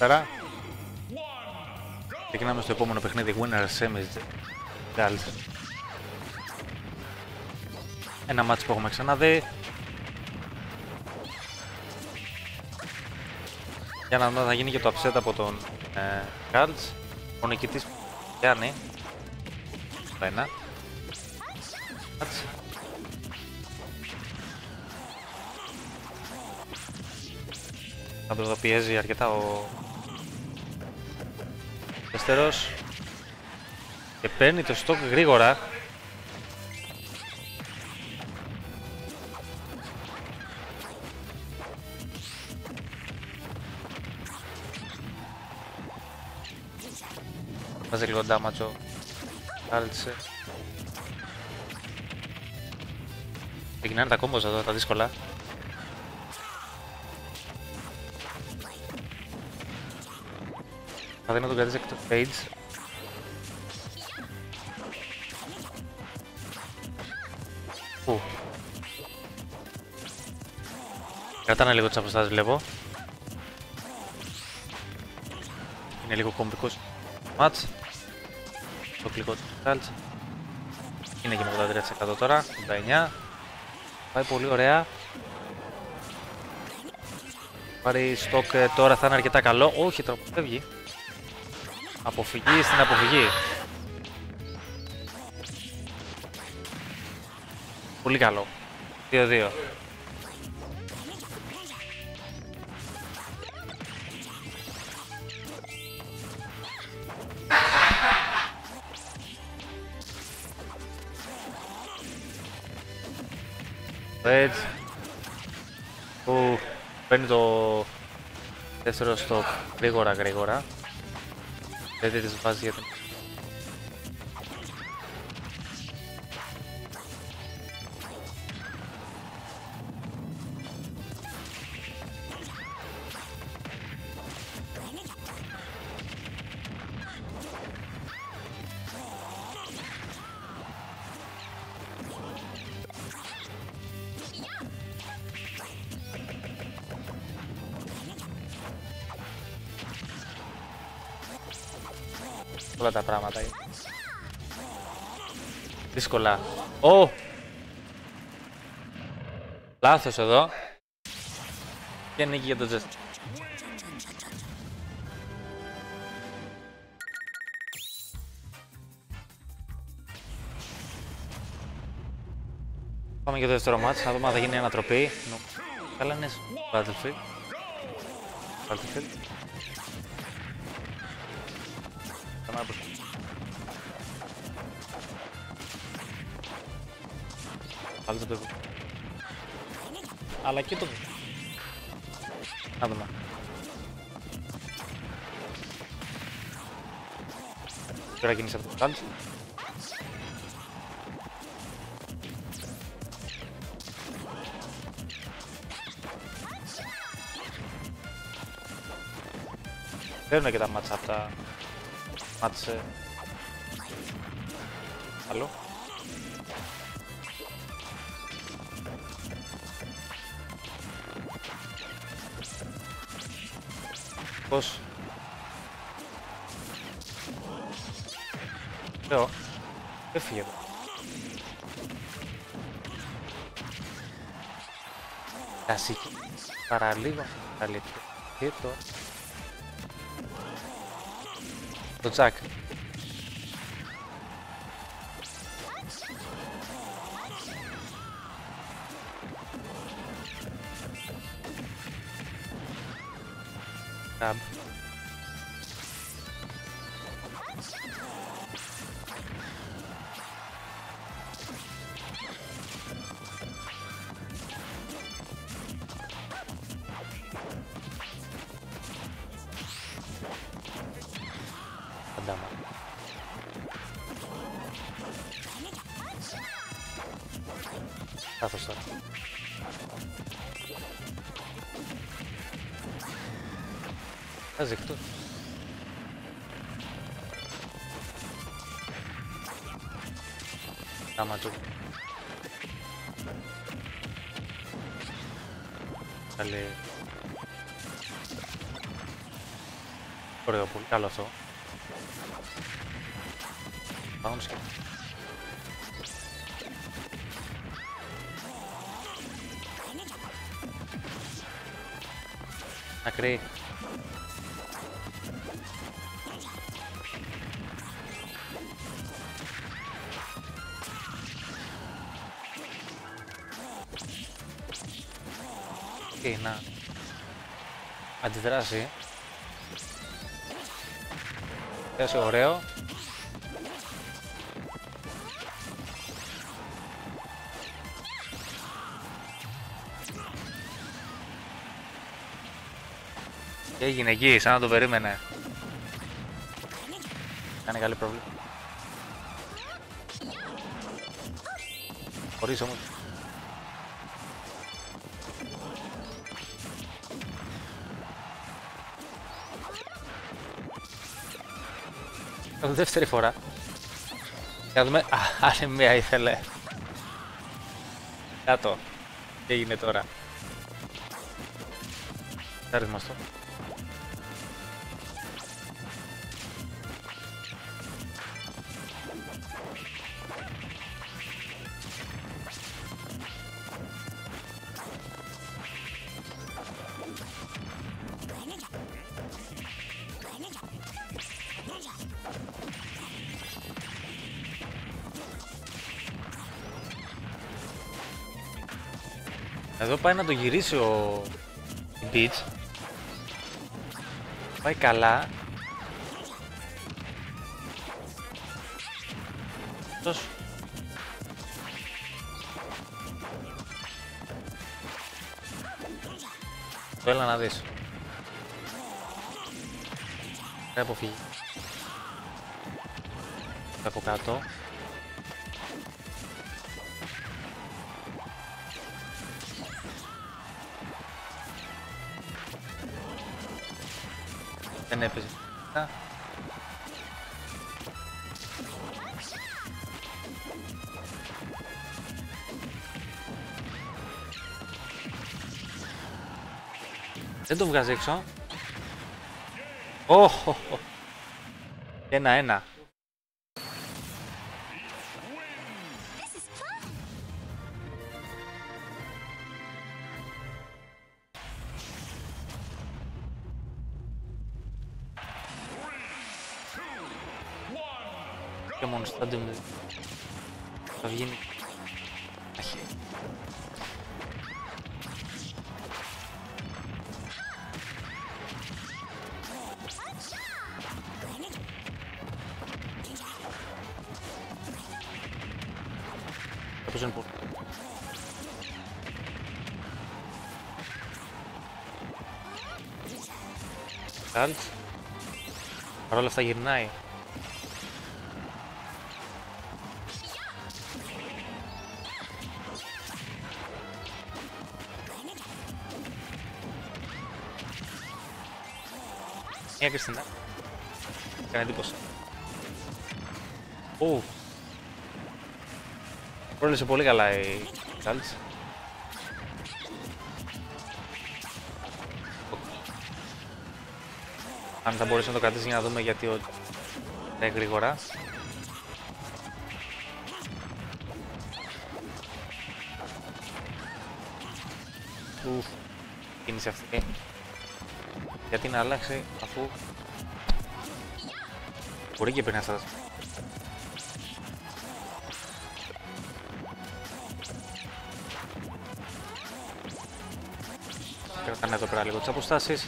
Άρα ξεκινάμε στο επόμενο παιχνίδι Winners Semis Gals. Ένα μάτσο που έχουμε ξαναδεί. Για να δούμε, θα γίνει και το upset από τον Gals. Ο νικητής που κάνει το ένα. Θα το πιέζει αρκετά ο Jesteros και παίρνει το στόκ γρήγορα. Βάζει λίγο ντάματσο, κάλτσε. Ξεκινάνε τα κόμπος εδώ, τα δύσκολα. Θα δίνω τον κρατήσει εκ του Peach. Ου. Κρατάνε λίγο τις αποστάσεις, βλέπω. Είναι λίγο κομβικός μάτς. Το κλικό του Calch. Είναι και με 83% τώρα, 89. Πάει πολύ ωραία. Πάρει στόκ τώρα, θα είναι αρκετά καλό. Όχι, τώρα που φεύγει. Αποφυγή στην αποφυγή. Πολύ καλό. 2-2. Έτσι. Παίρνει το 4 στοκ γρήγορα. Δεν τις βάζει για την... Όλα τα πράγματα είναι δύσκολα. Ω! Λάθος εδώ. Και νίκη για τον Jesteros. Πάμε για το δεύτερο μάτς, να δούμε αν θα γίνει ανατροπή. Καλά είναι Battlefield. Αλλά και το... Να δούμε. Τώρα κινήσει από το Calch. Παίρνουν και τα μάτσα αυτά. Μάτσε. Άλλο. Πώς. Λέω. Έφυγε εδώ. Κασίκι. Παραλίγο. Καλύτερο. Και το... Το τσακ. Λάθος τώρα. Ας δείχνω. Άμα του. Καλή. これがポイント争う。バウンス。あくれ。 Και να αντιδράσει. Έδωσε ωραίο. Και έγινε εκεί, σαν να το περίμενε. Κάνει καλή πρόβλημα. Χωρίς όμως. Δεύτερη φορά. Για να δούμε. Α, άλλη μία ήθελε. Κάτω. Τι έγινε τώρα. Κάτω μας το. Εδώ πάει να το γυρίσει ο Peach. Πάει καλά. Τόσο. Το έλα να δεις. Θα αποφύγει. Θα από κάτω. Δεν έπαιζε. Δεν το βγάζει έξω. Οχ! Ένα-ένα. Και μόνο στα ντύμνη θα βγει. Κάπως είναι πολύ. Παρ' όλα αυτά γυρνάει. Μια Κριστίνα. Έκανε εντύπωση. Ου. Πρόλυσε πολύ καλά η Τσάλτς. Αν θα μπορούσε να το κρατήσει για να δούμε γιατί ο... είναι γρήγορα. Ου. Κίνησε αυτή. Γιατί να αλλάξει αφού μπορεί και πριν να σας. Κρατάνε εδώ πέρα λίγο τις αποστάσεις.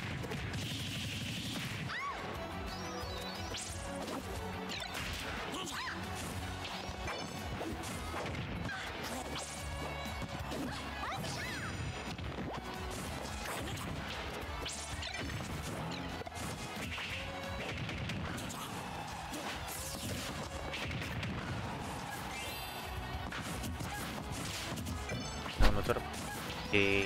Και...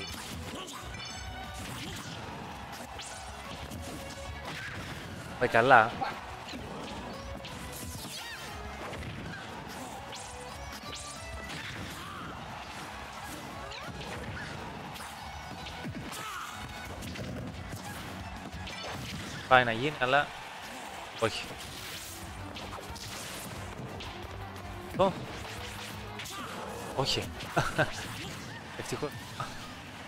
πάει καλά. Πάει να γίνει, αλλά Uy. No. Όχι. Ευτυχώς.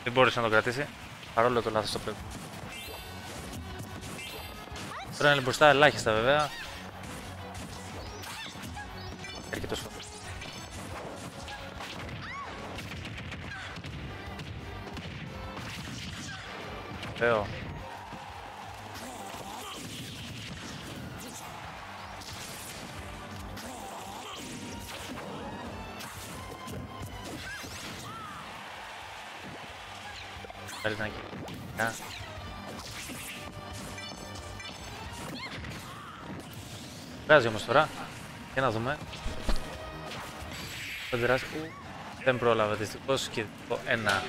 Δεν μπόρεσε να το κρατήσει. Παρόλο το λάθος το πρέπει. Τώρα είναι μπροστά ελάχιστα βέβαια. Έρχεται ο σώπος. Βεβαίω. Καλύτερα να γίνει. Βγάζει όμως τώρα. Για να δούμε. Δεν πειράζει που δεν πρόλαβε δυστυχώς και το ένα.